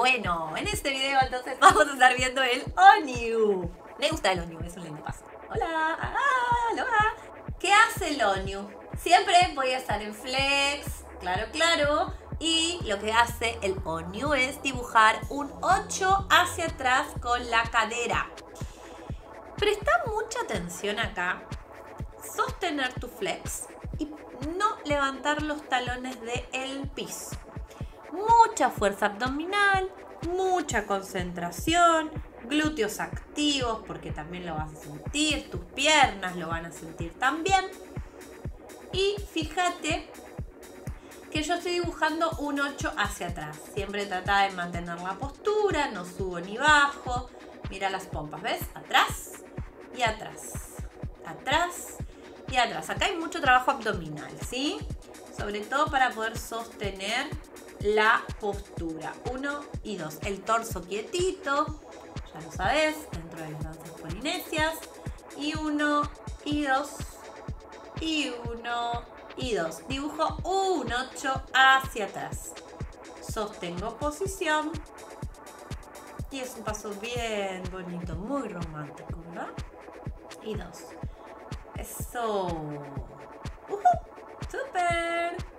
Bueno, en este video entonces vamos a estar viendo el Ōniu. Me gusta el Ōniu, es un lindo paso. Hola, aloha. ¿Qué hace el Ōniu? Siempre voy a estar en flex, claro. Y lo que hace el Ōniu es dibujar un 8 hacia atrás con la cadera. Presta mucha atención acá. Sostener tu flex y no levantar los talones del piso. Mucha fuerza abdominal, mucha concentración, glúteos activos porque también lo vas a sentir, tus piernas lo van a sentir también. Y fíjate que yo estoy dibujando un 8 hacia atrás. Siempre trata de mantener la postura, no subo ni bajo. Mira las pompas, ¿ves? Atrás y atrás, atrás y atrás. Acá hay mucho trabajo abdominal, ¿sí? Sobre todo para poder sostener la postura. 1 y 2. El torso quietito, ya lo sabes, dentro de las danzas polinesias. Y 1 y 2. Y 1 y 2. Dibujo un 8 hacia atrás. Sostengo posición. Y es un paso bien bonito, muy romántico, ¿verdad? Y 2. Eso. ¡Súper!